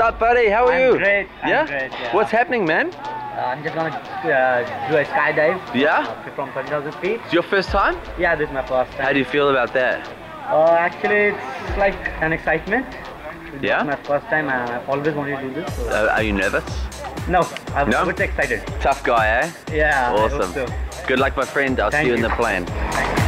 up, buddy? How are you? Great. Yeah? Great, yeah. What's happening, man? I'm just gonna do a skydive. Yeah? From 30,000 feet. It's your first time? Yeah, this is my first time. How do you feel about that? Actually, it's like an excitement. It's my first time. I always wanted to do this. So. Are you nervous? No, I'm a bit excited. Tough guy, eh? Yeah. Awesome. I hope so. Good luck, my friend. I'll see you in the plane. Thank you.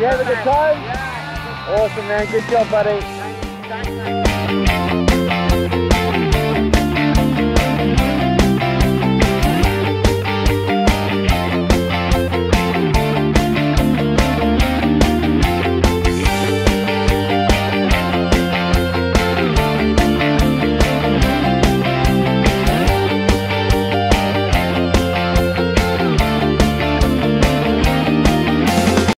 You have a good time? Yeah. Awesome, man. Good job, buddy. Thanks.